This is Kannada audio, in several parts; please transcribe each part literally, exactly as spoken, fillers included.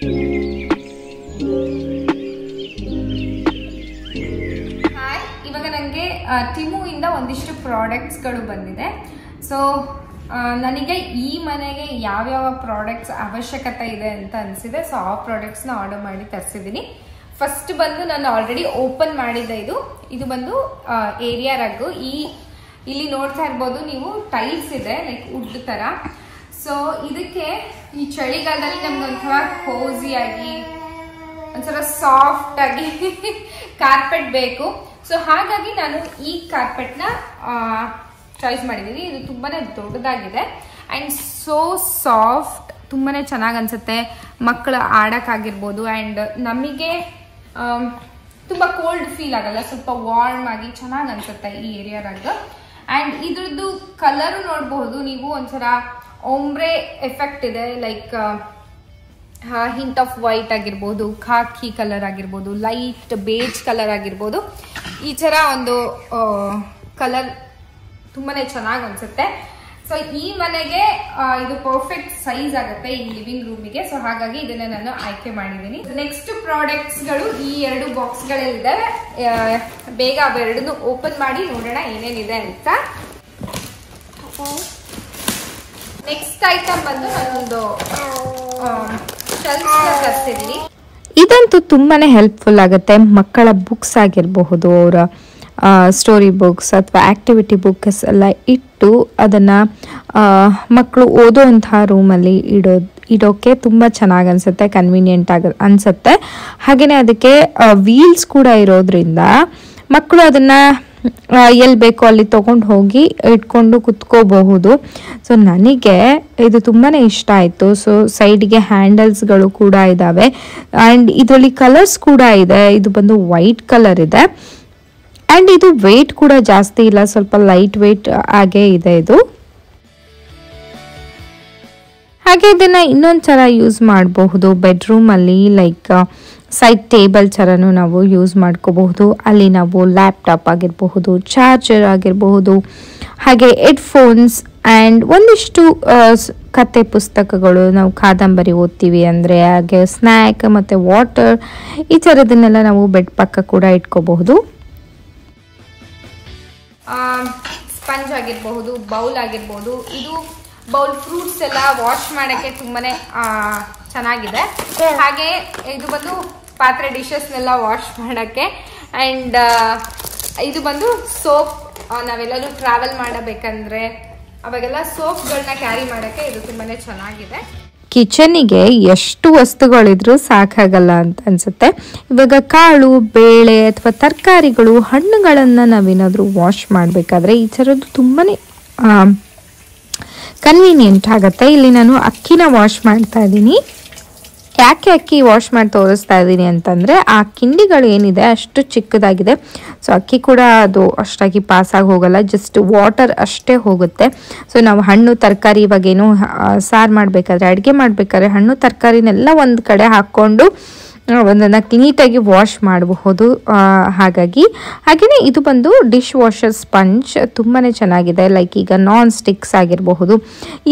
Hi, ivaga nange Timu inda ondishtu products galu bandide. So ನನಗೆ ಈ ಮನೆಗೆ ಯಾವ ಯಾವ ಪ್ರಾಡಕ್ಟ್ಸ್ ಅವಶ್ಯಕತೆ ಇದೆ ಅಂತ ಅನಿಸಿದೆ ಸೋ ಆ ಪ್ರಾಡಕ್ಟ್ಸ್ ನ ಆರ್ಡರ್ ಮಾಡಿ ತರಿಸಿದಿನಿ ಫಸ್ಟ್ ಬಂದು ನಾನು ಆಲ್ರೆಡಿ ಓಪನ್ ಮಾಡಿದ ಇದು ಇದು ಬಂದು ಏರಿಯಾ ರಗ್ ಈ ಇಲ್ಲಿ ನೋಡ್ತಾ ಇರಬಹುದು ನೀವು ಟೈಲ್ಸ್ ಇದೆ ಲೈಕ್ ವುಡ್ ತರ ಸೋ ಇದಕ್ಕೆ ಈ ಚಳಿಗಾಲದಲ್ಲಿ ನಮಗೆ ಒಂಥರ ಕೋಜಿ ಆಗಿ ಒಂಥರ ಸಾಫ್ಟ್ ಆಗಿ ಕಾರ್ಪೆಟ್ ಬೇಕು ಸೋ ಹಾಗಾಗಿ ನಾನು ಈ ಕಾರ್ಪೆಟ್ ನ ಚಾಯ್ಸ್ ಮಾಡಿದೀನಿ ಇದು ತುಂಬಾನೇ ದೊಡ್ಡದಾಗಿದೆ ಅಂಡ್ ಸೋ ಸಾಫ್ಟ್ ತುಂಬಾನೇ ಚೆನ್ನಾಗಿ ಅನ್ಸುತ್ತೆ ಮಕ್ಕಳು ಆಡಕ್ಕಾಗಿರ್ಬೋದು ಅಂಡ್ ನಮಗೆ ತುಂಬಾ ಕೋಲ್ಡ್ ಫೀಲ್ ಆಗಲ್ಲ ಸ್ವಲ್ಪ ವಾರ್ಮ್ ಆಗಿ ಚೆನ್ನಾಗಿ ಅನ್ಸುತ್ತೆ ಈ ಏರಿಯಾ ರಗ್ ಅಂಡ್ ಇದ್ರದ್ದು ಕಲರ್ ನೋಡಬಹುದು ನೀವು ಒಂಥರ ಓಮ್ರೆ ಎಫೆಕ್ಟ್ ಇದೆ ಲೈಕ್ ಹಿಂಟ್ ಆಫ್ ವೈಟ್ ಆಗಿರ್ಬೋದು ಖಾಕಿ ಕಲರ್ ಆಗಿರ್ಬೋದು ಲೈಟ್ ಬೇಜ್ ಕಲರ್ ಆಗಿರ್ಬೋದು ಈ ತರ ಒಂದು ಕಲರ್ ತುಂಬಾನೇ ಚೆನ್ನಾಗಿ ಅನ್ಸುತ್ತೆ ಸೊ ಈ ಮನೆಗೆ ಇದು ಪರ್ಫೆಕ್ಟ್ ಸೈಜ್ ಆಗುತ್ತೆ ಈ ಲಿವಿಂಗ್ ರೂಮಿಗೆ ಸೊ ಹಾಗಾಗಿ ಇದನ್ನ ನಾನು ಆಯ್ಕೆ ಮಾಡಿದ್ದೀನಿ ನೆಕ್ಸ್ಟ್ ಪ್ರಾಡಕ್ಟ್ಸ್ ಗಳು ಈ ಎರಡು ಬಾಕ್ಸ್ ಗಳಿದೆ ಬೇಗ ಅವೆರಡನ್ನು ಓಪನ್ ಮಾಡಿ ನೋಡೋಣ ಏನೇನಿದೆ ಅಂತ ನೆಕ್ಸ್ಟ್ ಐಟಮ್ ಬಂದು ನಾನೊಂದು ಶೆಲ್ಫ್ ತರಿಸಿದ್ದೀನಿ ಇದಂತೂ ತುಂಬಾನೇ ಹೆಲ್ಪ್ಫುಲ್ ಆಗುತ್ತೆ ಮಕ್ಕಳ ಬುಕ್ಸ್ ಆಗಿರಬಹುದು ಅವರ ಸ್ಟೋರಿ ಬುಕ್ಸ್ ಅಥವಾ ಆ್ಯಕ್ಟಿವಿಟಿ ಬುಕ್ಸ್ ಎಲ್ಲ ಇಟ್ಟು ಅದನ್ನು ಮಕ್ಕಳು ಓದೋವಂಥ ರೂಮಲ್ಲಿ ಇಡೋ ಇಡೋಕ್ಕೆ ತುಂಬ ಚೆನ್ನಾಗಿ ಅನಿಸುತ್ತೆ ಕನ್ವೀನಿಯೆಂಟ್ ಆಗ ಅನಿಸುತ್ತೆ ಹಾಗೆಯೇ ಅದಕ್ಕೆ ವೀಲ್ಸ್ ಕೂಡ ಇರೋದ್ರಿಂದ ಮಕ್ಕಳು ಅದನ್ನು ಎಲ್ಲಿ ಬೇಕೋ ಅಲ್ಲಿ ತೊಗೊಂಡು ಹೋಗಿ ಇಟ್ಕೊಂಡು ಕುತ್ಕೋಬಹುದು ಸೊ ನನಗೆ ಇದು ತುಂಬಾ ಇಷ್ಟ ಆಯಿತು ಸೊ ಸೈಡ್ಗೆ ಹ್ಯಾಂಡಲ್ಸ್ಗಳು ಕೂಡ ಇದ್ದಾವೆ ಆ್ಯಂಡ್ ಇದರಲ್ಲಿ ಕಲರ್ಸ್ ಕೂಡ ಇದೆ ಇದು ಬಂದು ವೈಟ್ ಕಲರ್ ಇದೆ ಆ್ಯಂಡ್ ಇದು ವೆಯ್ಟ್ ಕೂಡ ಜಾಸ್ತಿ ಇಲ್ಲ ಸ್ವಲ್ಪ ಲೈಟ್ ವೆಯ್ಟ್ ಹಾಗೆ ಇದೆ ಇದು ಹಾಗೆ ಇದನ್ನು ಇನ್ನೊಂದು ಥರ ಯೂಸ್ ಮಾಡಬಹುದು ಬೆಡ್ರೂಮಲ್ಲಿ ಲೈಕ್ ಸೈಡ್ ಟೇಬಲ್ ಥರನೂ ನಾವು ಯೂಸ್ ಮಾಡ್ಕೋಬಹುದು ಅಲ್ಲಿ ನಾವು ಲ್ಯಾಪ್ಟಾಪ್ ಆಗಿರಬಹುದು ಚಾರ್ಜರ್ ಆಗಿರಬಹುದು ಹಾಗೆ ಹೆಡ್ಫೋನ್ಸ್ ಆ್ಯಂಡ್ ಒಂದಿಷ್ಟು ಕತೆ ಪುಸ್ತಕಗಳು ನಾವು ಕಾದಂಬರಿ ಓದ್ತೀವಿ ಅಂದರೆ ಹಾಗೆ ಸ್ನ್ಯಾಕ್ ಮತ್ತು ವಾಟರ್ ಈ ಥರದನ್ನೆಲ್ಲ ನಾವು ಬೆಡ್ ಪಕ್ಕ ಕೂಡ ಇಟ್ಕೋಬಹುದು ಸ್ಪಂಜ್ ಆಗಿರಬಹುದು ಬೌಲ್ ಆಗಿರಬಹುದು ಇದು ಬೌಲ್ ಫ್ರೂಟ್ಸ್ ಎಲ್ಲ ವಾಶ್ ಮಾಡೋಕ್ಕೆ ತುಂಬಾನೇ ಚೆನ್ನಾಗಿದೆ ಹಾಗೆ ಇದು ಬಂದು ಪಾತ್ರೆ ಡಿಶಸ್ನೆಲ್ಲ ವಾಶ್ ಮಾಡೋಕ್ಕೆ ಆ್ಯಂಡ್ ಇದು ಬಂದು ಸೋಪ್ ನಾವೆಲ್ಲರೂ ಟ್ರಾವೆಲ್ ಮಾಡಬೇಕಂದ್ರೆ ಅವಾಗೆಲ್ಲ ಸೋಪ್ಗಳನ್ನ ಕ್ಯಾರಿ ಮಾಡೋಕ್ಕೆ ಇದು ತುಂಬಾನೇ ಚೆನ್ನಾಗಿದೆ ಕಿಚನಿಗೆ ಎಷ್ಟು ವಸ್ತುಗಳಿದ್ರೂ ಸಾಕಾಗಲ್ಲ ಅಂತ ಅನಿಸುತ್ತೆ ಇವಾಗ ಕಾಳು ಬೇಳೆ ಅಥವಾ ತರಕಾರಿಗಳು ಹಣ್ಣುಗಳನ್ನು ನಾವೇನಾದರೂ ವಾಶ್ ಮಾಡಬೇಕಾದ್ರೆ ಈ ಥರದ್ದು ತುಂಬಾ ಕನ್ವೀನಿಯೆಂಟ್ ಆಗುತ್ತೆ ಇಲ್ಲಿ ನಾನು ಅಕ್ಕಿನ ವಾಶ್ ಮಾಡ್ತಾ ಇದ್ದೀನಿ ಯಾಕೆ ಅಕ್ಕಿ ವಾಶ್ ಮಾಡಿ ತೋರಿಸ್ತಾ ಇದ್ದೀನಿ ಅಂತಂದರೆ ಆ ಕಿಂಡಿಗಳು ಏನಿದೆ ಅಷ್ಟು ಚಿಕ್ಕದಾಗಿದೆ ಸೊ ಅಕ್ಕಿ ಕೂಡ ಅದು ಅಷ್ಟಾಗಿ ಪಾಸಾಗಿ ಹೋಗಲ್ಲ ಜಸ್ಟ್ ವಾಟರ್ ಅಷ್ಟೇ ಹೋಗುತ್ತೆ ಸೊ ನಾವು ಹಣ್ಣು ತರಕಾರಿ ಇವಾಗ ಏನು ಸಾರು ಮಾಡಬೇಕಾದ್ರೆ ಅಡುಗೆ ಮಾಡಬೇಕಾದ್ರೆ ಹಣ್ಣು ತರಕಾರಿನೆಲ್ಲ ಒಂದು ಕಡೆ ಹಾಕ್ಕೊಂಡು ಒಂದನ್ನು ನೀಟಾಗಿ ವಾಶ್ ಮಾಡಬಹುದು ಹಾಗಾಗಿ ಹಾಗೆಯೇ ಇದು ಬಂದು ಡಿಶ್ ವಾಷರ್ ಸ್ಪಂಜ್ ತುಂಬಾ ಚೆನ್ನಾಗಿದೆ ಲೈಕ್ ಈಗ ನಾನ್ ಸ್ಟಿಕ್ಸ್ ಆಗಿರಬಹುದು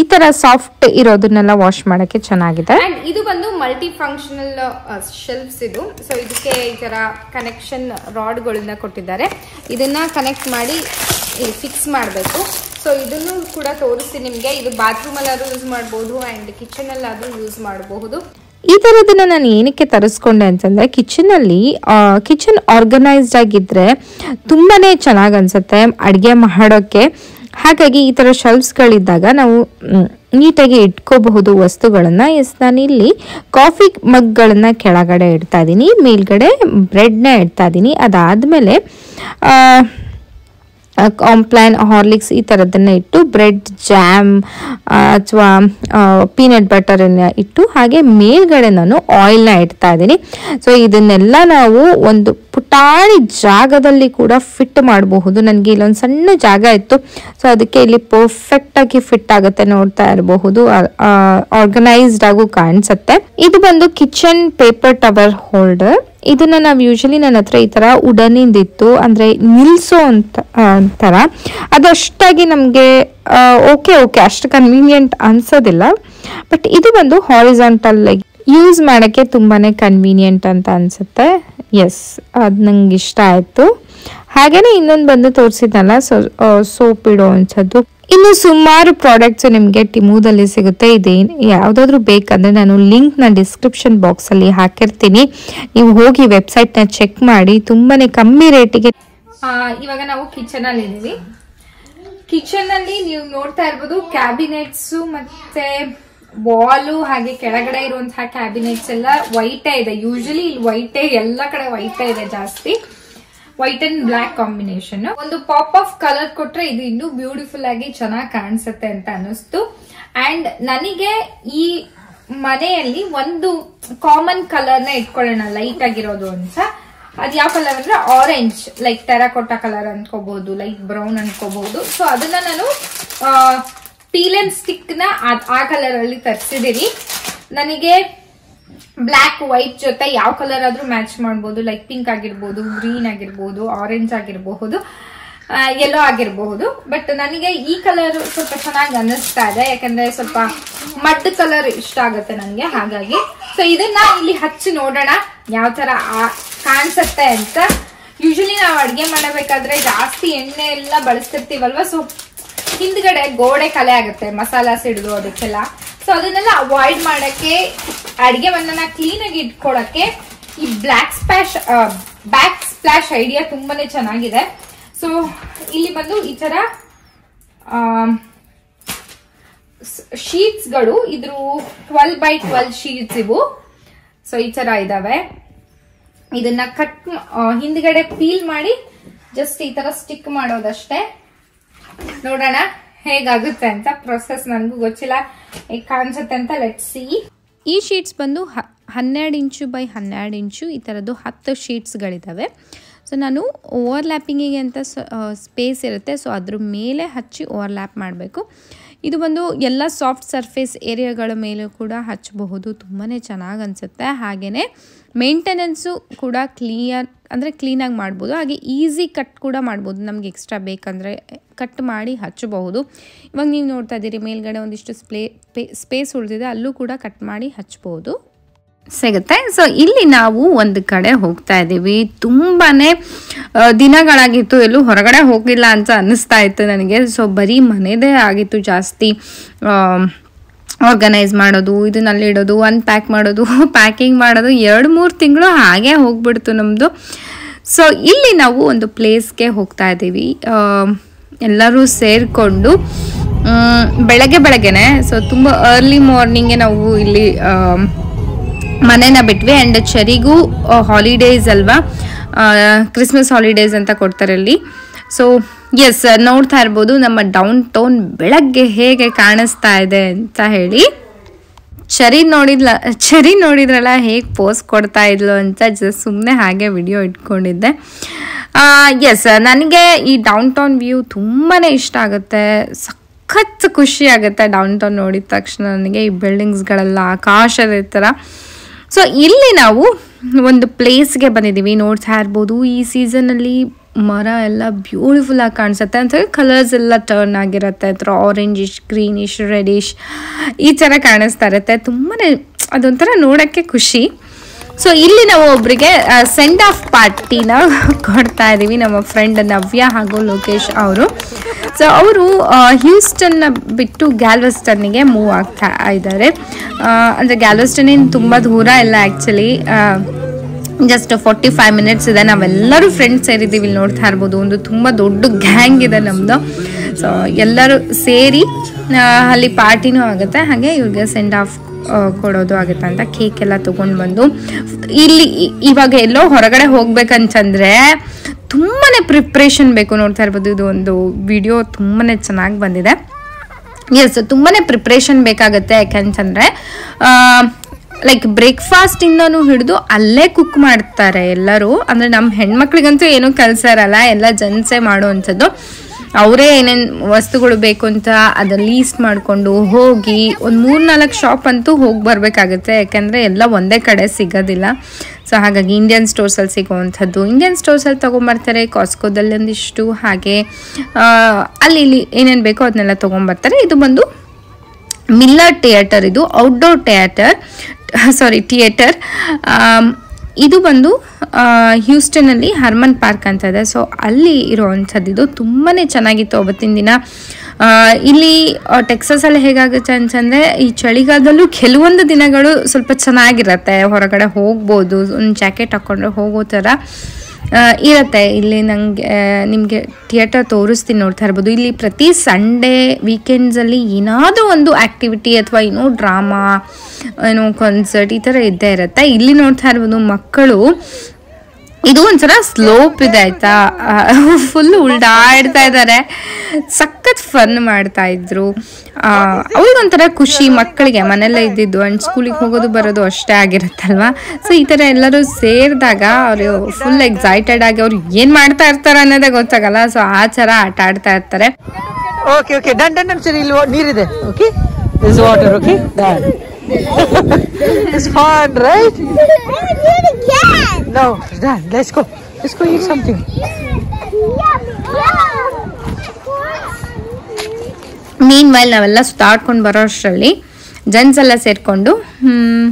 ಈ ಥರ ಸಾಫ್ಟ್ ಇರೋದನ್ನೆಲ್ಲ ವಾಶ್ ಮಾಡೋಕ್ಕೆ ಚೆನ್ನಾಗಿದೆ ಇದು ಬಂದು ಮಲ್ಟಿ ಫಂಕ್ಷನಲ್ ಶೆಲ್ಫ್ಸ್ ಇದು ಸೊ ಇದಕ್ಕೆ ಈ ಥರ ಕನೆಕ್ಷನ್ ರಾಡ್ಗಳನ್ನ ಕೊಟ್ಟಿದ್ದಾರೆ ಇದನ್ನು ಕನೆಕ್ಟ್ ಮಾಡಿ ಫಿಕ್ಸ್ ಮಾಡಬೇಕು ಸೊ ಇದನ್ನು ಕೂಡ ತೋರಿಸ್ತೀನಿ ನಿಮಗೆ ಇದು ಬಾತ್ರೂಮಲ್ಲಾದರೂ ಯೂಸ್ ಮಾಡ್ಬೋದು ಆ್ಯಂಡ್ ಕಿಚನಲ್ಲಾದರೂ ಯೂಸ್ ಮಾಡಬಹುದು ಈ ಥರದನ್ನು ನಾನು ಏನಕ್ಕೆ ತರಿಸ್ಕೊಂಡೆ ಅಂತಂದರೆ ಕಿಚನಲ್ಲಿ ಕಿಚನ್ ಆರ್ಗನೈಸ್ಡ್ ಆಗಿದ್ದರೆ ತುಂಬಾ ಚೆನ್ನಾಗಿ ಅನಿಸುತ್ತೆ ಅಡುಗೆ ಮಾಡೋಕ್ಕೆ ಹಾಗಾಗಿ ಈ ಥರ ಶೆಲ್ಫ್ಸ್ಗಳಿದ್ದಾಗ ನಾವು ನೀಟಾಗಿ ಇಟ್ಕೋಬಹುದು ವಸ್ತುಗಳನ್ನು ಎಸ್ ನಾನಿಲ್ಲಿ ಕಾಫಿ ಮಗ್ಗಳನ್ನು ಕೆಳಗಡೆ ಇಡ್ತಾ ಇದ್ದೀನಿ ಮೇಲ್ಗಡೆ ಬ್ರೆಡ್ನ ಇಡ್ತಾ ಇದ್ದೀನಿ ಅದಾದಮೇಲೆ ಕಾಂಪ್ಲಾನ್ ಹಾರ್ಲಿಕ್ಸ್ ಈ ಥರದನ್ನು ಇಟ್ಟು ಬ್ರೆಡ್ ಜ್ಯಾಮ್ ಅಥವಾ ಪೀನಟ್ ಬಟರನ್ನು ಇಟ್ಟು ಹಾಗೆ ಮೇಲ್ಗಡೆ ನಾನು ಆಯಿಲ್ನ ಇಡ್ತಾ ಇದ್ದೀನಿ ಸೊ ಇದನ್ನೆಲ್ಲ ನಾವು ಒಂದು ಪುಟಾಣಿ ಜಾಗದಲ್ಲಿ ಕೂಡ ಫಿಟ್ ಮಾಡಬಹುದು ನನಗೆ ಇಲ್ಲೊಂದು ಸಣ್ಣ ಜಾಗ ಇತ್ತು ಸೊ ಅದಕ್ಕೆ ಇಲ್ಲಿ ಪರ್ಫೆಕ್ಟಾಗಿ ಫಿಟ್ ಆಗುತ್ತೆ ನೋಡ್ತಾ ಇರಬಹುದು ಆರ್ಗನೈಸ್ಡ್ ಆಗು ಕಾಣಿಸುತ್ತೆ ಇದು ಬಂದು ಕಿಚನ್ ಪೇಪರ್ ಟವರ್ ಹೋಲ್ಡರ್ ಇದನ್ನು ನಾವು ಯೂಶಲಿ ನನ್ನ ಹತ್ರ ಈ ಥರ ಉಡನಿಂದಿತ್ತು ಅಂದರೆ ನಿಲ್ಲಿಸೋ ಅಂತ ಥರ ಅದಷ್ಟಾಗಿ ನಮಗೆ ಓಕೆ ಓಕೆ ಅಷ್ಟು ಕನ್ವೀನಿಯೆಂಟ್ ಅನಿಸೋದಿಲ್ಲ ಬಟ್ ಇದು ಬಂದು ಹಾರಿಜಾಂಟಲ್ use ಮಾಡಕ್ಕೆ ತುಂಬಾನೇ convenient ಅಂತ ಅನ್ಸುತ್ತೆ. Yes, ಅದು ನನಗೆ ಇಷ್ಟ ಆಯ್ತು. ಹಾಗೇನೇ ಇನ್ನೊಂದು ಬಂದು ತೋರಿಸಿದಲ್ಲ ಸೋಪ್ ಇಡೋಂತದ್ದು. ಇನ್ನು ಸುಮಾರು ಪ್ರಾಡಕ್ಟ್ಸ್ ನಿಮಗೆ ಟಿಮೂದಲ್ಲಿ ಸಿಗುತ್ತೆ. ಇದೆ ಯಾವುದಾದರೂ ಬೇಕಂದ್ರೆ ನಾನು ಲಿಂಕ್ ನ ಡಿಸ್ಕ್ರಿಪ್ಷನ್ ಬಾಕ್ಸ್ ಅಲ್ಲಿ ಹಾಕಿರ್ತೀನಿ, ನೀವು ಹೋಗಿ ವೆಬ್ಸೈಟ್ ನ ಚೆಕ್ ಮಾಡಿ. ತುಂಬಾನೇ ಕಮ್ಮಿ ರೇಟಿಗೆ ಇವಾಗ ನಾವು ಕಿಚನ್ ಅಲ್ಲಿ ಇದೀವಿ. ಕಿಚನ್ ಅಲ್ಲಿ ನೀವು ನೋಡ್ತಾ ಇರಬಹುದು ಕ್ಯಾಬಿನೆಟ್ಸ್ ಮತ್ತೆ ವಾಲು ಹಾಗೆ ಕೆಳಗಡೆ ಇರುವಂತಹ ಕ್ಯಾಬಿನೆಟ್ಸ್ ಎಲ್ಲ ವೈಟೇ ಇದೆ. ಯೂಶಲಿ ವೈಟೇ ಎಲ್ಲ ಕಡೆ ವೈಟೇ ಇದೆ, ಜಾಸ್ತಿ ವೈಟ್ ಅಂಡ್ ಬ್ಲಾಕ್ ಕಾಂಬಿನೇಷನ್. ಒಂದು ಪಾಪ್ ಆಫ್ ಕಲರ್ ಕೊಟ್ರೆ ಇದು ಇನ್ನೂ ಬ್ಯೂಟಿಫುಲ್ ಆಗಿ ಚೆನ್ನಾಗಿ ಕಾಣಿಸುತ್ತೆ ಅಂತ ಅನಿಸ್ತು. ಅಂಡ್ ನನಗೆ ಈ ಮನೆಯಲ್ಲಿ ಒಂದು ಕಾಮನ್ ಕಲರ್ ನ ಇಟ್ಕೊಳ್ಳೋಣ ಲೈಟ್ ಆಗಿರೋದು ಅಂತ. ಅದ್ ಯಾವ ಕಲರ್ ಅಂದ್ರೆ ಆರೆಂಜ್, ಲೈಕ್ ಟೆರಾಕೋಟಾ ಕಲರ್ ಅನ್ಕೋಬಹುದು, ಲೈಕ್ ಬ್ರೌನ್ ಅನ್ಕೋಬಹುದು. ಸೊ ಅದನ್ನ ನಾನು ಪೀಲ್ ಅಂಡ್ ಸ್ಟಿಕ್ ನ ಆ ಕಲರ್ ಅಲ್ಲಿ ತರಿಸಿದೀನಿ. ನನಗೆ ಬ್ಲಾಕ್ ವೈಟ್ ಜೊತೆ ಯಾವ ಕಲರ್ ಆದ್ರೂ ಮ್ಯಾಚ್ ಮಾಡಬಹುದು, ಲೈಕ್ ಪಿಂಕ್ ಆಗಿರ್ಬಹುದು, ಗ್ರೀನ್ ಆಗಿರ್ಬಹುದು, ಆರೆಂಜ್ ಆಗಿರಬಹುದು, ಯೆಲ್ಲೋ ಆಗಿರಬಹುದು. ಬಟ್ ನನಗೆ ಈ ಕಲರ್ ಸ್ವಲ್ಪ ಚೆನ್ನಾಗಿ ಅನ್ನಿಸ್ತಾ ಇದೆ, ಯಾಕಂದ್ರೆ ಸ್ವಲ್ಪ ಮಡ್ ಕಲರ್ ಇಷ್ಟ ಆಗುತ್ತೆ ನನಗೆ. ಹಾಗಾಗಿ ಸೊ ಇದನ್ನ ಇಲ್ಲಿ ಹಚ್ಚಿ ನೋಡೋಣ ಯಾವ ತರ ಕಾಣಿಸುತ್ತೆ ಅಂತ. ಯೂಶಲಿ ನಾವು ಅಡ್ಗೆ ಮಾಡಬೇಕಾದ್ರೆ ಜಾಸ್ತಿ ಎಣ್ಣೆ ಎಲ್ಲ ಬಳಸ್ತಿರ್ತೀವಲ್ವಾ, ಸೊ ಹಿಂದ್ಗಡೆ ಗೋಡೆ ಕಲೆ ಆಗುತ್ತೆ ಮಸಾಲಾ ಸಿಡಿದು ಅದಕ್ಕೆಲ್ಲ. ಸೊ ಅದನ್ನೆಲ್ಲ ಅವಾಯ್ಡ್ ಮಾಡಕ್ಕೆ, ಅಡಿಗೆ ಮಣ್ಣನ್ನ ಕ್ಲೀನ್ ಆಗಿ ಇಟ್ಕೊಳಕ್ಕೆ ಈ black splash back splash idea ತುಂಬಾನೇ ಚೆನ್ನಾಗಿದೆ. ಸೊ ಇಲ್ಲಿ ಬಂದು ಈ ತರ ಶೀಟ್ಸ್ ಗಳು, ಇದ್ರ ಟ್ವೆಲ್ ಬೈ ಟ್ವೆಲ್ ಶೀಟ್ಸ್ ಇವು. ಸೊ ಈ ತರ ಇದಾವೆ. ಇದನ್ನ ಕಟ್ ಹಿಂದ್ಗಡೆ ಪೀಲ್ ಮಾಡಿ ಜಸ್ಟ್ ಈ ತರ ಸ್ಟಿಕ್ ಮಾಡೋದಷ್ಟೇ. ನೋಡೋಣ ಹೇಗಾಗುತ್ತೆ ಅಂತ, ಪ್ರೊಸೆಸ್ ನನಗೂ ಗೊತ್ತಿಲ್ಲ, ಹೇಗೆ ಕಾಣಿಸುತ್ತೆ ಅಂತ ಲೆಟ್ ಸಿ. ಈ ಶೀಟ್ಸ್ ಬಂದು ಹನ್ನೆರಡು ಇಂಚು ಬೈ ಹನ್ನೆರಡು ಇಂಚು ಈ ಥರದ್ದು ಹತ್ತು ಶೀಟ್ಸ್ಗಳಿದ್ದಾವೆ. ಸೊ ನಾನು ಓವರ್ಲ್ಯಾಪಿಂಗಿಗೆ ಅಂತ ಸ್ಪೇಸ್ ಇರುತ್ತೆ, ಸೊ ಅದ್ರ ಮೇಲೆ ಹಚ್ಚಿ ಓವರ್ಲ್ಯಾಪ್ ಮಾಡಬೇಕು. ಇದು ಬಂದು ಎಲ್ಲ ಸಾಫ್ಟ್ ಸರ್ಫೇಸ್ ಏರಿಯಾಗಳ ಮೇಲೂ ಕೂಡ ಹಚ್ಚಬಹುದು, ತುಂಬಾ ಚೆನ್ನಾಗಿ ಅನಿಸುತ್ತೆ. ಹಾಗೆಯೇ ಮೇಂಟೆನೆನ್ಸು ಕೂಡ ಕ್ಲಿಯರ್ ಅಂದರೆ ಕ್ಲೀನಾಗಿ ಮಾಡ್ಬೋದು, ಹಾಗೆ ಈಸಿ ಕಟ್ ಕೂಡ ಮಾಡ್ಬೋದು. ನಮಗೆ ಎಕ್ಸ್ಟ್ರಾ ಬೇಕಂದರೆ ಕಟ್ ಮಾಡಿ ಹಚ್ಚಬಹುದು. ಇವಾಗ ನೀವು ನೋಡ್ತಾ ಇದ್ದೀರಿ ಮೇಲ್ಗಡೆ ಒಂದಿಷ್ಟು ಸ್ಪ್ಲೇ ಸ್ಪೇಸ್ ಉಳಿದಿದೆ, ಅಲ್ಲೂ ಕೂಡ ಕಟ್ ಮಾಡಿ ಹಚ್ಬೋದು ಸಿಗುತ್ತೆ. ಸೊ ಇಲ್ಲಿ ನಾವು ಒಂದು ಕಡೆ ಹೋಗ್ತಾ ಇದ್ದೀವಿ. ತುಂಬಾ ದಿನಗಳಾಗಿತ್ತು, ಎಲ್ಲೂ ಹೊರಗಡೆ ಹೋಗಿಲ್ಲ ಅಂತ ಅನ್ನಿಸ್ತಾ ಇತ್ತು ನನಗೆ. ಸೊ ಬರೀ ಮನೆಯದೇ ಆಗಿತ್ತು ಜಾಸ್ತಿ, ಆರ್ಗನೈಸ್ ಮಾಡೋದು, ಇದನ್ನಲ್ಲಿ ಇಡೋದು, ಅನ್ಪ್ಯಾಕ್ ಮಾಡೋದು, ಪ್ಯಾಕಿಂಗ್ ಮಾಡೋದು, ಎರಡು ಮೂರು ತಿಂಗಳು ಹಾಗೆ ಹೋಗ್ಬಿಡ್ತು ನಮ್ಮದು. ಸೊ ಇಲ್ಲಿ ನಾವು ಒಂದು ಪ್ಲೇಸ್ಗೆ ಹೋಗ್ತಾ ಇದ್ದೀವಿ ಎಲ್ಲರೂ ಸೇರಿಕೊಂಡು, ಬೆಳಗ್ಗೆ ಬೆಳಗ್ಗೆನೆ. ಸೊ ತುಂಬ ಅರ್ಲಿ ಮಾರ್ನಿಂಗೇ ನಾವು ಇಲ್ಲಿ ಮನೇನ ಬಿಟ್ವಿ. ಆ್ಯಂಡ್ ಚೆರಿಗೂ ಹಾಲಿಡೇಸ್ ಅಲ್ವಾ, ಕ್ರಿಸ್ಮಸ್ ಹಾಲಿಡೇಸ್ ಅಂತ ಕೊಡ್ತಾರೆ ಇಲ್ಲಿ. ಸೊ ಎಸ್, ನೋಡ್ತಾ ಇರ್ಬೋದು ನಮ್ಮ ಡೌನ್ ಟೌನ್ ಬೆಳಗ್ಗೆ ಹೇಗೆ ಕಾಣಿಸ್ತಾ ಇದೆ ಅಂತ ಹೇಳಿ. ಚೆರಿ ನೋಡಿದ್ಲ ಚೆರಿ ನೋಡಿದ್ರಲ್ಲ ಹೇಗೆ ಪೋಸ್ ಕೊಡ್ತಾ ಇದ್ಲು ಅಂತ, ಜಸ್ಟ್ ಸುಮ್ಮನೆ ಹಾಗೆ ವಿಡಿಯೋ ಇಟ್ಕೊಂಡಿದ್ದೆ. ಎಸ್, ನನಗೆ ಈ ಡೌನ್ ಟೌನ್ ವ್ಯೂ ತುಂಬಾ ಇಷ್ಟ ಆಗುತ್ತೆ, ಸಖತ್ ಖುಷಿ ಆಗುತ್ತೆ ಡೌನ್ ಟೌನ್ ನೋಡಿದ ತಕ್ಷಣ ನನಗೆ, ಈ ಬಿಲ್ಡಿಂಗ್ಸ್ಗಳೆಲ್ಲ ಆಕಾಶದ ಥರ. ಸೊ ಇಲ್ಲಿ ನಾವು ಒಂದು ಪ್ಲೇಸ್ಗೆ ಬಂದಿದ್ದೀವಿ. ನೋಡ್ತಾ ಇರ್ಬೋದು ಈ ಸೀಸನಲ್ಲಿ ಮರ ಎಲ್ಲ ಬ್ಯೂಟಿಫುಲ್ಲಾಗಿ ಕಾಣಿಸುತ್ತೆ ಅಂತ ಹೇಳಿ ಕಲರ್ಸ್ ಎಲ್ಲ ಟರ್ನ್ ಆಗಿರುತ್ತೆ. ಆ ಥರ ಆರೆಂಜಿಶ್, ಗ್ರೀನಿಶ್, ರೆಡಿಶ್ ಈ ಥರ ಕಾಣಿಸ್ತಾ ಇರುತ್ತೆ. ತುಂಬಾ ಅದೊಂಥರ ನೋಡೋಕ್ಕೆ ಖುಷಿ. ಸೊ ಇಲ್ಲಿ ನಾವು ಒಬ್ಬರಿಗೆ ಸೆಂಡ್ ಆಫ್ ಪಾರ್ಟಿನ ಕೊಡ್ತಾ ಇದ್ದೀವಿ, ನಮ್ಮ ಫ್ರೆಂಡ್ ನವ್ಯ ಹಾಗೂ ಲೋಕೇಶ್ ಅವರು. ಸೊ ಅವರು ಹ್ಯೂಸ್ಟನ್ನ ಬಿಟ್ಟು ಗ್ಯಾಲ್ವೆಸ್ಟನ್ನಿಗೆ ಮೂವ್ ಆಗ್ತಾ ಇದ್ದಾರೆ. ಅಂದರೆ ಗ್ಯಾಲ್ವೆಸ್ಟನ್ ಏನು ತುಂಬ ದೂರ ಇಲ್ಲ, actually just forty five minutes ಇದೆ. ನಾವೆಲ್ಲರೂ ಫ್ರೆಂಡ್ಸ್ ಸೇರಿದ್ದೀವಿ. ಇಲ್ಲಿ ನೋಡ್ತಾ ಇರ್ಬೋದು ಒಂದು ತುಂಬ ದೊಡ್ಡ ಗ್ಯಾಂಗ್ ಇದೆ ನಮ್ಮದು. ಸೊ ಎಲ್ಲರೂ ಸೇರಿ ಅಲ್ಲಿ ಪಾರ್ಟಿನೂ ಆಗುತ್ತೆ, ಹಾಗೆ ಇವ್ರಿಗೆ ಸೆಂಡ್ ಆಫ್ ಕೊಡೋದು ಆಗುತ್ತೆ ಅಂತ ಕೇಕ್ ಎಲ್ಲ ತೊಗೊಂಡು ಬಂದು. ಇಲ್ಲಿ ಇವಾಗ ಎಲ್ಲೋ ಹೊರಗಡೆ ಹೋಗ್ಬೇಕಂತಂದ್ರೆ ತುಂಬಾ ಪ್ರಿಪ್ರೇಷನ್ ಬೇಕು. ನೋಡ್ತಾ ಇರ್ಬೋದು ಇದು ಒಂದು ವಿಡಿಯೋ ತುಂಬಾ ಚೆನ್ನಾಗಿ ಬಂದಿದೆ. ಎಸ್, ತುಂಬಾ ಪ್ರಿಪ್ರೇಷನ್ ಬೇಕಾಗುತ್ತೆ, ಯಾಕೆಂತಂದರೆ ಲೈಕ್ ಬ್ರೇಕ್ಫಾಸ್ಟಿಂದನೂ ಹಿಡಿದು ಅಲ್ಲೇ ಕುಕ್ ಮಾಡ್ತಾರೆ ಎಲ್ಲರೂ. ಅಂದರೆ ನಮ್ಮ ಹೆಣ್ಮಕ್ಳಿಗಂತೂ ಏನೂ ಕೆಲಸ ಇರಲ್ಲ, ಎಲ್ಲ ಜನ್ಸೇ ಮಾಡುವಂಥದ್ದು. ಅವರೇ ಏನೇನು ವಸ್ತುಗಳು ಬೇಕು ಅಂತ ಅದನ್ನ ಲೀಸ್ಟ್ ಮಾಡಿಕೊಂಡು ಹೋಗಿ ಒಂದು ಮೂರು ನಾಲ್ಕು ಶಾಪ್ ಅಂತೂ ಹೋಗಿ ಬರಬೇಕಾಗುತ್ತೆ, ಯಾಕೆಂದರೆ ಎಲ್ಲ ಒಂದೇ ಕಡೆ ಸಿಗೋದಿಲ್ಲ. ಸೊ ಹಾಗಾಗಿ ಇಂಡಿಯನ್ ಸ್ಟೋರ್ಸಲ್ಲಿ ಸಿಗೋವಂಥದ್ದು ಇಂಡಿಯನ್ ಸ್ಟೋರ್ಸಲ್ಲಿ ತೊಗೊಂಬರ್ತಾರೆ, ಕಾಸ್ಕೋದಲ್ಲಿ ಒಂದಿಷ್ಟು, ಹಾಗೆ ಅಲ್ಲಿ ಇಲ್ಲಿ ಏನೇನು ಬೇಕೋ ಅದನ್ನೆಲ್ಲ ತೊಗೊಂಬರ್ತಾರೆ. ಇದು ಬಂದು ಮಿಲ್ಲರ್ ಥಿಯೇಟರ್, ಇದು ಔಟ್ಡೋರ್ ಥಿಯೇಟರ್. ಸಾರಿ ಥಿಯೇಟರ್ ಇದು ಬಂದು ಹ್ಯೂಸ್ಟನ್ ಅಲ್ಲಿ ಹರ್ಮನ್ ಪಾರ್ಕ್ ಅಂತ ಇದೆ ಸೋ ಅಲ್ಲಿ ಇರುವಂತದ್ದು ಇದು ತುಂಬಾನೇ ಚೆನ್ನಾಗಿತ್ತು ಅವತ್ತಿನ ದಿನ ಇಲ್ಲಿ ಟೆಕ್ಸಾಸ್ ಅಲ್ಲಿ ಹೇಗಾಗುತ್ತೆ ಅಂತಂದ್ರೆ ಈ ಚಳಿಗಾಲದಲ್ಲೂ ಕೆಲವೊಂದು ದಿನಗಳು ಸ್ವಲ್ಪ ಚೆನ್ನಾಗಿರುತ್ತೆ ಹೊರಗಡೆ ಹೋಗಬಹುದು ಒಂದು ಜಾಕೆಟ್ ಹಾಕೊಂಡ್ರೆ ಹೋಗೋ ತರ ಇರುತ್ತೆ ಇಲ್ಲಿ ನನಗೆ ನಿಮಗೆ ಥಿಯೇಟರ್ ತೋರಿಸ್ತೀನಿ ನೋಡ್ತಾ ಇರಬಹುದು ಇಲ್ಲಿ ಪ್ರತಿ ಸಂಡೇ ವೀಕೆಂಡ್ಸ್ ಅಲ್ಲಿ ಏನಾದರೂ ಒಂದು ಆಕ್ಟಿವಿಟಿ ಅಥವಾ ಏನೋ ಡ್ರಾಮಾ ಏನೋ ಕಾನ್ಸರ್ಟ್ ಈ ತರ ಇದ್ದೇ ಇರುತ್ತೆ ಇಲ್ಲಿ ನೋಡ್ತಾ ಇರಬಹುದು ಮಕ್ಕಳು ಇದು ಒಂಥರ ಸ್ಲೋಪ್ ಇದೆ ಆಯ್ತಾ ಫುಲ್ ಉಲ್ಡಾಡ್ತಾ ಇದ್ದಾರೆ ಸಖತ್ ಫನ್ ಮಾಡ್ತಾ ಇದ್ರು ಅವ್ರಿಗೊಂಥರ ಖುಷಿ ಮಕ್ಕಳಿಗೆ ಮನೆಯಲ್ಲೇ ಇದ್ದಿದ್ದು ಅಂಡ್ ಸ್ಕೂಲಿಗೆ ಹೋಗೋದು ಬರೋದು ಅಷ್ಟೇ ಆಗಿರುತ್ತಲ್ವಾ ಸೊ ಈ ಥರ ಎಲ್ಲರೂ ಸೇರಿದಾಗ ಅವರು ಫುಲ್ ಎಕ್ಸೈಟೆಡ್ ಆಗಿ ಅವ್ರು ಏನು ಮಾಡ್ತಾ ಇರ್ತಾರೆ ಅನ್ನೋದೇ ಗೊತ್ತಾಗಲ್ಲ ಸೊ ಆ ಥರ ಆಟ ಆಡ್ತಾ ಇರ್ತಾರೆ ಓಕೆ ಓಕೆ ಡನ್ ಡನ್ ಸರಿ ಇಲ್ಲಿ ನೀರಿದೆ okay this water okay It's fun, right? No, done. Let's go. Let's go eat something. Meanwhile, ನಾವೆಲ್ಲ ಸುತ್ತಾಡ್ಕೊಂಡು ಬರೋ ಅಷ್ಟರಲ್ಲಿ ಜನ್ಸ್ ಎಲ್ಲ ಸೇರ್ಕೊಂಡು ಹ್ಮ್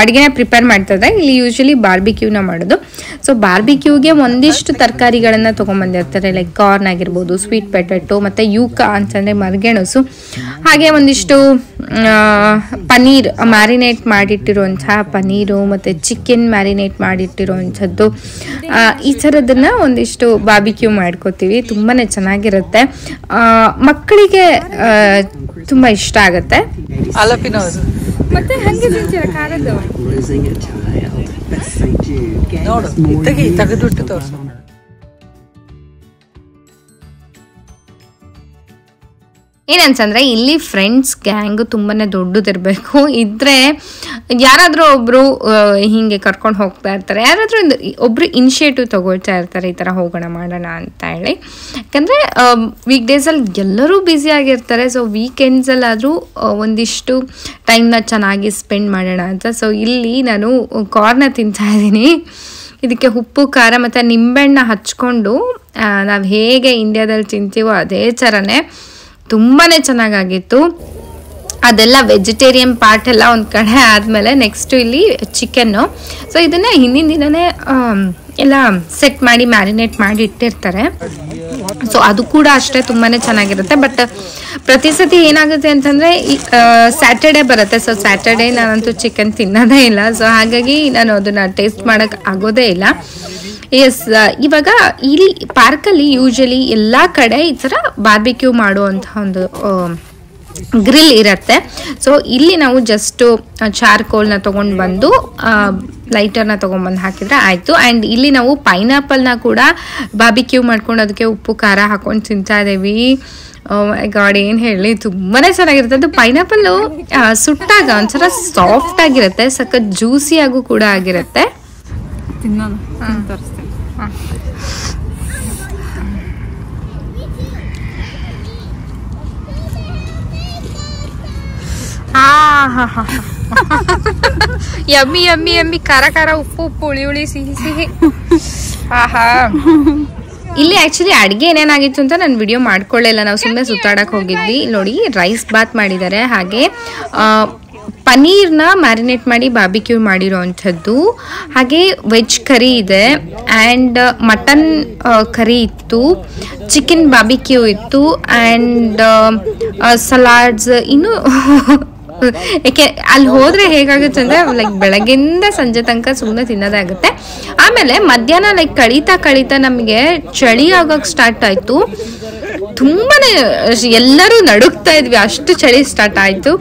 ಅಡುಗೆನ ಪ್ರಿಪೇರ್ ಮಾಡ್ತದೆ ಇಲ್ಲಿ ಯೂಶಲಿ ಬಾರ್ಬಿಕ್ಯೂನ ಮಾಡೋದು ಸೊ ಬಾರ್ಬಿಕ್ಯೂಗೆ ಒಂದಿಷ್ಟು ತರಕಾರಿಗಳನ್ನು ತೊಗೊಂಬಂದಿರ್ತಾರೆ ಲೈಕ್ ಕಾರ್ನ್ ಆಗಿರ್ಬೋದು ಸ್ವೀಟ್ ಪೊಟ್ಯಾಟೊ ಮತ್ತು ಯೂಕ ಅಂತಂದರೆ ಮರಗೆಣಸು ಹಾಗೆ ಒಂದಿಷ್ಟು ಪನ್ನೀರ್ ಮ್ಯಾರಿನೇಟ್ ಮಾಡಿಟ್ಟಿರುವಂಥ ಪನ್ನೀರು ಮತ್ತು ಚಿಕನ್ ಮ್ಯಾರಿನೇಟ್ ಮಾಡಿಟ್ಟಿರುವಂಥದ್ದು ಈ ಥರದನ್ನು ಒಂದಿಷ್ಟು ಬಾರ್ಬಿಕ್ಯೂ ಮಾಡ್ಕೋತೀವಿ ತುಂಬಾ ಚೆನ್ನಾಗಿರುತ್ತೆ ಮಕ್ಕಳಿಗೆ ತುಂಬ ಇಷ್ಟ ಆಗುತ್ತೆ ಮತ್ತೆ ಹಂಗೆ ತಿಂತೀರಾ ಕಾರದ್ದು ನೋಡು ತೆಗಿ ತೆಗೆದುಟ್ಟು ತೋರಿಸು ಏನಂತಂದ್ರೆ ಇಲ್ಲಿ ಫ್ರೆಂಡ್ಸ್ ಗ್ಯಾಂಗ್ ತುಂಬಾನೇ ದೊಡ್ಡದಿರಬೇಕು ಇದ್ರೆ ಯಾರಾದರೂ ಒಬ್ರು ಹಿಂಗೆ ಕರ್ಕೊಂಡು ಹೋಗ್ತಾ ಇರ್ತಾರೆ ಯಾರಾದರೂ ಒಬ್ರು ಇನಿಷಿಯೇಟಿವ್ ತಗೊಳ್ತಾ ಇರ್ತಾರೆ ಈ ಥರ ಹೋಗೋಣ ಮಾಡೋಣ ಅಂತ ಹೇಳಿ ಯಾಕಂದರೆ ವೀಕ್ ಡೇಸಲ್ಲಿ ಎಲ್ಲರೂ ಬ್ಯುಸಿಯಾಗಿರ್ತಾರೆ ಸೊ ವೀಕೆಂಡ್ಸಲ್ಲಾದರೂ ಒಂದಿಷ್ಟು ಟೈಮ್ನ ಚೆನ್ನಾಗಿ ಸ್ಪೆಂಡ್ ಮಾಡೋಣ ಅಂತ ಸೊ ಇಲ್ಲಿ ನಾನು ಕಾರ್ನ ತಿಂತಾ ಇದ್ದೀನಿ ಇದಕ್ಕೆ ಉಪ್ಪು ಖಾರ ಮತ್ತು ನಿಂಬೆಹಣ್ಣ ಹಚ್ಕೊಂಡು ನಾವು ಹೇಗೆ ಇಂಡಿಯಾದಲ್ಲಿ ತಿಂತೀವೋ ಅದೇ ಥರನೇ ತುಂಬಾ ಚೆನ್ನಾಗಿತ್ತು ಅದೆಲ್ಲ ವೆಜಿಟೇರಿಯನ್ ಪಾರ್ಟ್ ಎಲ್ಲ ಒಂದು ಕಡೆ ಆದಮೇಲೆ ನೆಕ್ಸ್ಟು ಇಲ್ಲಿ ಚಿಕನ್ನು ಸೊ ಇದನ್ನು ಹಿಂದಿನ ದಿನವೇ ಎಲ್ಲ ಸೆಟ್ ಮಾಡಿ ಮ್ಯಾರಿನೇಟ್ ಮಾಡಿ ಇಟ್ಟಿರ್ತಾರೆ ಸೊ ಅದು ಕೂಡ ಅಷ್ಟೇ ತುಂಬಾ ಚೆನ್ನಾಗಿರುತ್ತೆ ಬಟ್ ಪ್ರತಿ ಸತಿ ಏನಾಗುತ್ತೆ ಅಂತಂದರೆ ಸ್ಯಾಟರ್ಡೆ ಬರುತ್ತೆ ಸೊ ಸ್ಯಾಟರ್ಡೆ ನಾನಂತೂ ಚಿಕನ್ ತಿನ್ನೋದೇ ಇಲ್ಲ ಸೊ ಹಾಗಾಗಿ ನಾನು ಅದನ್ನು ಟೇಸ್ಟ್ ಮಾಡೋಕ್ಕೆ ಆಗೋದೇ ಇಲ್ಲ ಎಸ್ ಇವಾಗ ಇಲ್ಲಿ ಪಾರ್ಕಲ್ಲಿ ಯೂಶಲಿ ಎಲ್ಲ ಕಡೆ ಈ ಥರ ಬಾರ್ಬಿಕ್ಯೂ ಮಾಡುವಂಥ ಒಂದು ಗ್ರಿಲ್ ಇರುತ್ತೆ ಸೊ ಇಲ್ಲಿ ನಾವು ಜಸ್ಟು ಚಾರ್ಕೋಲ್ನ ತೊಗೊಂಡು ಬಂದು ಲೈಟರ್ನ ತೊಗೊಂಡ್ಬಂದು ಹಾಕಿದರೆ ಆಯಿತು ಆ್ಯಂಡ್ ಇಲ್ಲಿ ನಾವು ಪೈನಾಪಲ್ನ ಕೂಡ ಬಾರ್ಬಿಕ್ಯೂ ಮಾಡ್ಕೊಂಡು ಅದಕ್ಕೆ ಉಪ್ಪು ಖಾರ ಹಾಕೊಂಡು ತಿಂತಾ ಇದ್ದೀವಿ ಗಾಡ್ ಏನು ಹೇಳಿ ತುಂಬಾ ಚೆನ್ನಾಗಿರುತ್ತೆ ಅದು ಪೈನಾಪಲ್ಲು ಸುಟ್ಟಾಗ ಒಂಥರ ಸಾಫ್ಟ್ ಆಗಿರುತ್ತೆ ಸಖತ್ ಜ್ಯೂಸಿಯಾಗೂ ಕೂಡ ಆಗಿರುತ್ತೆ ತಿನ್ನೋಣ ತರಿಸ್ತೀನಿ ಯಮ್ಮಿ ಯಮ್ಮಿ ಯಮ್ಮಿ ಖಾರ ಖಾರ ಉಪ್ಪು ಉಪ್ಪು ಹುಳಿ ಹುಳಿ ಸಿಹಿ ಸಿಹಿ ಆಹಾ ಇಲ್ಲಿ ಆ್ಯಕ್ಚುಲಿ ಅಡುಗೆ ಏನೇನಾಗಿತ್ತು ಅಂತ ನಾನು ವಿಡಿಯೋ ಮಾಡ್ಕೊಳ್ಳಿಲ್ಲ ನಾವು ಸುಮ್ಮನೆ ಸುತ್ತಾಡಕ್ಕೆ ಹೋಗಿದ್ವಿ ನೋಡಿ ರೈಸ್ ಬಾತ್ ಮಾಡಿದ್ದಾರೆ ಹಾಗೆ ಪನ್ನೀರ್ನ ಮ್ಯಾರಿನೇಟ್ ಮಾಡಿ ಬಾರ್ಬಿಕ್ಯೂ ಮಾಡಿರೋವಂಥದ್ದು ಹಾಗೆ ವೆಜ್ ಕರಿ ಇದೆ ಆ್ಯಂಡ್ ಮಟನ್ ಕರಿ ಇತ್ತು ಚಿಕನ್ ಬಾರ್ಬಿಕ್ಯೂ ಇತ್ತು ಆ್ಯಂಡ್ ಸಲಾಡ್ಸ್ ಇನ್ನೂ ಏಕೆ ಅಲ್ಲಿ ಹೋದರೆ ಹೇಗಾಗುತ್ತೆ ಅಂದರೆ ಲೈಕ್ ಬೆಳಗ್ಗೆಯಿಂದ ಸಂಜೆ ತನಕ ಸುಮ್ಮನೆ ತಿನ್ನೋದೇ ಆಗುತ್ತೆ ಆಮೇಲೆ ಮಧ್ಯಾಹ್ನ ಲೈಕ್ ಕಳೀತಾ ಕಳೀತಾ ನಮಗೆ ಚಳಿ ಆಗೋಕ್ಕೆ ಸ್ಟಾರ್ಟ್ ಆಯಿತು ತುಂಬಾ ಎಲ್ಲರೂ ನಡುಕ್ತಾ ಇದ್ವಿ ಅಷ್ಟು ಚಳಿ ಸ್ಟಾರ್ಟ್ ಆಯಿತು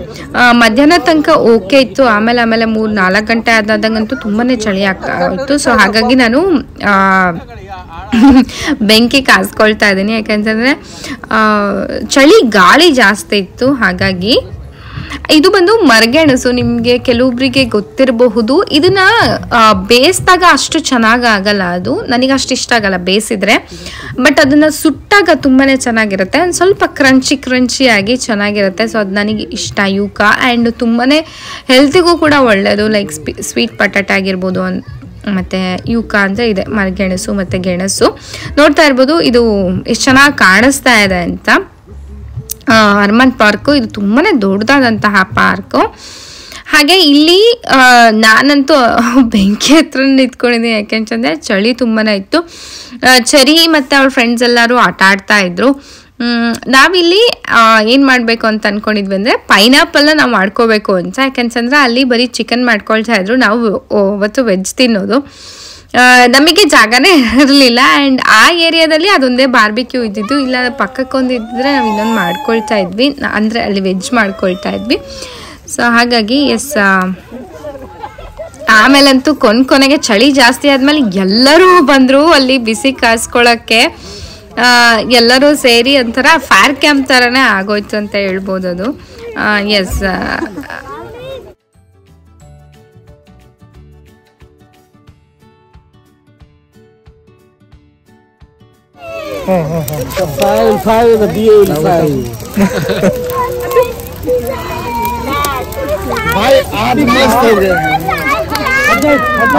ಮಧ್ಯಾಹ್ನ ತನಕ ಓಕೆ ಇತ್ತು ಆಮೇಲೆ ಆಮೇಲೆ ಮೂರು ನಾಲ್ಕು ಗಂಟೆ ಆದಾಗಂತೂ ತುಂಬಾ ಚಳಿ ಆಗ್ತಾ ಇತ್ತು ಸೊ ಹಾಗಾಗಿ ನಾನು ಬೆಂಕಿ ಕಾಸ್ಕೊಳ್ತಾ ಇದ್ದೀನಿ ಯಾಕೆಂತಂದರೆ ಚಳಿ ಗಾಳಿ ಜಾಸ್ತಿ ಇತ್ತು ಹಾಗಾಗಿ ಇದು ಬಂದು ಮರಗೆಣಸು ನಿಮಗೆ ಕೆಲವೊಬ್ಬರಿಗೆ ಗೊತ್ತಿರಬಹುದು ಇದನ್ನ ಬೇಯಿಸಿದಾಗ ಅಷ್ಟು ಚೆನ್ನಾಗಿ ಆಗಲ್ಲ ಅದು ನನಗೆ ಅಷ್ಟು ಇಷ್ಟ ಆಗಲ್ಲ ಬೇಯಿಸಿದ್ರೆ ಬಟ್ ಅದನ್ನು ಸುಟ್ಟಾಗ ತುಂಬಾ ಚೆನ್ನಾಗಿರುತ್ತೆ ಒಂದು ಸ್ವಲ್ಪ ಕ್ರಂಚಿ ಕ್ರಂಚಿಯಾಗಿ ಚೆನ್ನಾಗಿರುತ್ತೆ ಸೊ ಅದು ನನಗೆ ಇಷ್ಟ ಯೂಕ ಆ್ಯಂಡ್ ತುಂಬಾ ಹೆಲ್ತಿಗೂ ಕೂಡ ಒಳ್ಳೆಯದು ಲೈಕ್ ಸ್ವೀಟ್ ಪೊಟ್ಯಾಟೊ ಆಗಿರ್ಬೋದು ಮತ್ತು ಯೂಕ ಅಂದರೆ ಇದೆ ಮರಗೆಣಸು ಮತ್ತು ಗೆಣಸು ನೋಡ್ತಾ ಇರ್ಬೋದು ಇದು ಎಷ್ಟು ಚೆನ್ನಾಗಿ ಕಾಣಿಸ್ತಾ ಇದೆ ಅಂತ ಹರ್ಮನ್ ಪಾರ್ಕು ಇದು ತುಂಬಾ ದೊಡ್ಡದಾದಂತಹ ಪಾರ್ಕು ಹಾಗೆ ಇಲ್ಲಿ ನಾನಂತೂ ಬೆಂಕಿ ಹತ್ರ ನಿಂತ್ಕೊಂಡಿದ್ದೆ ಯಾಕೆಂತಂದ್ರೆ ಚಳಿ ತುಂಬಾನೇ ಇತ್ತು. ಚರಿ ಮತ್ತು ಅವಳ ಫ್ರೆಂಡ್ಸ್ ಎಲ್ಲರೂ ಆಟ ಆಡ್ತಾ ಇದ್ರು. ನಾವಿಲ್ಲಿ ಏನು ಮಾಡಬೇಕು ಅಂತ ಅಂದ್ಕೊಂಡಿದ್ವಿ ಅಂದರೆ ಪೈನಾಪಲ್ನ ನಾವು ಮಾಡ್ಕೋಬೇಕು ಅಂತ, ಯಾಕೆಂತಂದ್ರೆ ಅಲ್ಲಿ ಬರೀ ಚಿಕನ್ ಮಾಡ್ಕೊಳ್ತಾ ಇದ್ರು, ನಾವು ಅವತ್ತು ವೆಜ್ ತಿನ್ನೋದು, ನಮಗೆ ಜಾಗನೇ ಇರಲಿಲ್ಲ. ಆ್ಯಂಡ್ ಆ ಏರಿಯಾದಲ್ಲಿ ಅದೊಂದೇ ಬಾರ್ಬಿಕ್ಯೂ ಇದ್ದಿದ್ದು, ಇಲ್ಲ ಪಕ್ಕಕ್ಕೊಂದು ಇದ್ದಿದ್ರೆ ನಾವು ಇನ್ನೊಂದು ಮಾಡ್ಕೊಳ್ತಾ ಇದ್ವಿ, ಅಂದರೆ ಅಲ್ಲಿ ವೆಜ್ ಮಾಡ್ಕೊಳ್ತಾ ಇದ್ವಿ. ಸೊ ಹಾಗಾಗಿ ಎಸ್, ಆಮೇಲಂತೂ ಕೊನೆ ಕೊನೆಗೆ ಚಳಿ ಜಾಸ್ತಿ ಆದಮೇಲೆ ಎಲ್ಲರೂ ಬಂದರು ಅಲ್ಲಿ ಬಿಸಿ ಕಾಯಿಸ್ಕೊಳ್ಳೋಕ್ಕೆ. ಎಲ್ಲರೂ ಸೇರಿ ಒಂಥರ ಫೈರ್ ಕ್ಯಾಂಪ್ ಥರನೇ ಆಗೋಯ್ತು ಅಂತ ಹೇಳ್ಬೋದು ಅದು. ಎಸ್, भाई आप मस्त हो गए हैं भाई, आप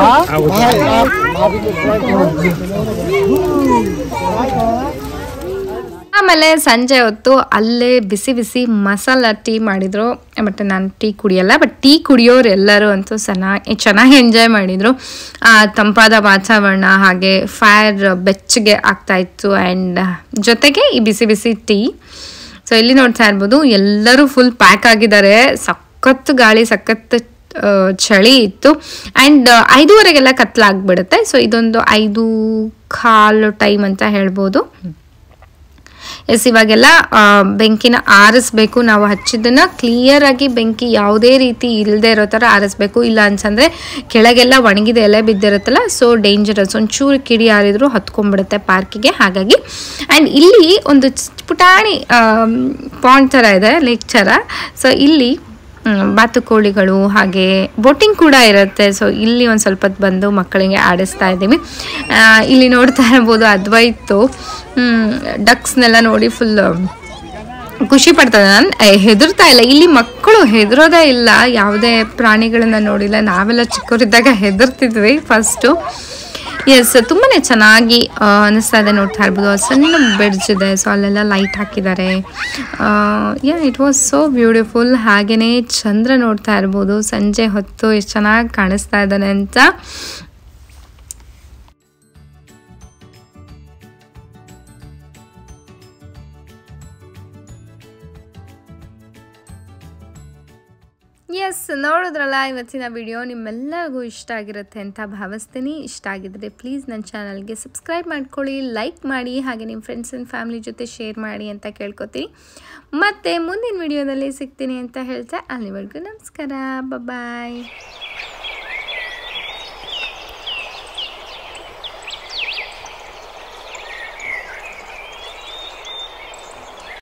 ಆಮೇಲೆ ಸಂಜೆ ಹೊತ್ತು ಅಲ್ಲೇ ಬಿಸಿ ಬಿಸಿ ಮಸಾಲ ಟೀ ಮಾಡಿದ್ರು. ಬಟ್ ನಾನು ಟೀ ಕುಡಿಯಲ್ಲ, ಬಟ್ ಟೀ ಕುಡಿಯೋರು ಎಲ್ಲರೂ ಅಂತೂ ಚೆನ್ನಾಗಿ ಚೆನ್ನಾಗಿ ಎಂಜಾಯ್ ಮಾಡಿದರು. ತಂಪಾದ ವಾತಾವರಣ, ಹಾಗೆ ಫೈರ್ ಬೆಚ್ಚಗೆ ಆಗ್ತಾಯಿತ್ತು, ಆ್ಯಂಡ್ ಜೊತೆಗೆ ಈ ಬಿಸಿ ಬಿಸಿ ಟೀ. ಸೊ ಇಲ್ಲಿ ನೋಡ್ತಾ ಇರ್ಬೋದು ಎಲ್ಲರೂ ಫುಲ್ ಪ್ಯಾಕ್ ಆಗಿದ್ದಾರೆ. ಸಖತ್ತು ಗಾಳಿ, ಸಖತ್ತು ಚಳಿ ಇತ್ತು. ಆ್ಯಂಡ್ ಐದೂವರೆಗೆಲ್ಲ ಕತ್ಲಾಗ್ಬಿಡುತ್ತೆ. ಸೊ ಇದೊಂದು ಐದು ಕಾಲು ಟೈಮ್ ಅಂತ ಹೇಳ್ಬೋದು. ಎಸ್, ಇವಾಗೆಲ್ಲ ಬೆಂಕಿನ ಆರಿಸ್ಬೇಕು, ನಾವು ಹಚ್ಚಿದ್ದನ್ನು ಕ್ಲಿಯರಾಗಿ ಬೆಂಕಿ ಯಾವುದೇ ರೀತಿ ಇಲ್ಲದೆ ಇರೋ ಥರ ಆರಿಸ್ಬೇಕು. ಇಲ್ಲ ಅಂತಂದರೆ ಕೆಳಗೆಲ್ಲ ಒಣಗಿದ ಎಲೆ ಬಿದ್ದಿರುತ್ತಲ್ಲ, ಸೊ ಡೇಂಜರಸ್. ಒಂಚೂರು ಕಿಡಿ ಆರಿದ್ರು ಹತ್ಕೊಂಡ್ಬಿಡುತ್ತೆ ಪಾರ್ಕಿಗೆ. ಹಾಗಾಗಿ ಆ್ಯಂಡ್ ಇಲ್ಲಿ ಒಂದು ಪುಟಾಣಿ ಪಾಂಡ್ ಥರ ಇದೆ, ಲೇಕ್ ಥರ. ಸೊ ಇಲ್ಲಿ ಬಾತುಕೋಳಿಗಳು ಹಾಗೆ ಬೋಟಿಂಗ್ ಕೂಡ ಇರುತ್ತೆ. ಸೊ ಇಲ್ಲಿ ಒಂದು ಸ್ವಲ್ಪ ಬಂದು ಮಕ್ಕಳಿಗೆ ಆಡಿಸ್ತಾ ಇದ್ದೀವಿ. ಇಲ್ಲಿ ನೋಡ್ತಾ ಇರ್ಬೋದು ಅದ್ವೈತು ಡಕ್ಸ್ನೆಲ್ಲ ನೋಡಿ ಫುಲ್ ಖುಷಿ ಪಡ್ತದೆ. ನಾನು ಹೆದರ್ತಾ ಇಲ್ಲ, ಇಲ್ಲಿ ಮಕ್ಕಳು ಹೆದರೋದೇ ಇಲ್ಲ, ಯಾವುದೇ ಪ್ರಾಣಿಗಳನ್ನ ನೋಡಿಲ್ಲ. ನಾವೆಲ್ಲ ಚಿಕ್ಕವರಿದ್ದಾಗ ಹೆದರ್ತಿದ್ವಿ ಫಸ್ಟು. ಎಸ್, ತುಂಬಾ ಚೆನ್ನಾಗಿ ಅನ್ನಿಸ್ತಾ ಇದೆ. ನೋಡ್ತಾ ಇರ್ಬೋದು ಸಣ್ಣ ಬ್ರಿಡ್ಜ್ ಇದೆ, ಸೊ ಅಲ್ಲೆಲ್ಲ ಲೈಟ್ ಹಾಕಿದ್ದಾರೆ. Yeah, it was so beautiful. ಹಾಗೆಯೇ ಚಂದ್ರ ನೋಡ್ತಾ ಇರ್ಬೋದು ಸಂಜೆ ಹೊತ್ತು ಎಷ್ಟು ಚೆನ್ನಾಗಿ ಕಾಣಿಸ್ತಾ ಇದ್ದಾನೆ ಅಂತ. ಎಸ್, ನೋಡಿದ್ರಲ್ಲ ಇವತ್ತಿನ ವಿಡಿಯೋ ನಿಮ್ಮೆಲ್ಲರಿಗೂ ಇಷ್ಟ ಆಗಿರುತ್ತೆ ಅಂತ ಭಾವಿಸ್ತೀನಿ. ಇಷ್ಟ ಆಗಿದ್ರೆ ಪ್ಲೀಸ್ ನನ್ನ ಚಾನಲ್ಗೆ ಸಬ್ಸ್ಕ್ರೈಬ್ ಮಾಡ್ಕೊಳ್ಳಿ, ಲೈಕ್ ಮಾಡಿ, ಹಾಗೆ ನಿಮ್ಮ ಫ್ರೆಂಡ್ಸ್ ಆ್ಯಂಡ್ ಫ್ಯಾಮಿಲಿ ಜೊತೆ ಶೇರ್ ಮಾಡಿ ಅಂತ ಕೇಳ್ಕೊತೀನಿ. ಮತ್ತು ಮುಂದಿನ ವಿಡಿಯೋದಲ್ಲಿ ಸಿಗ್ತೀನಿ ಅಂತ ಹೇಳ್ತಾ ಅಲ್ಲಿವರೆಗೂ ನಮಸ್ಕಾರ, ಬಾಯ್.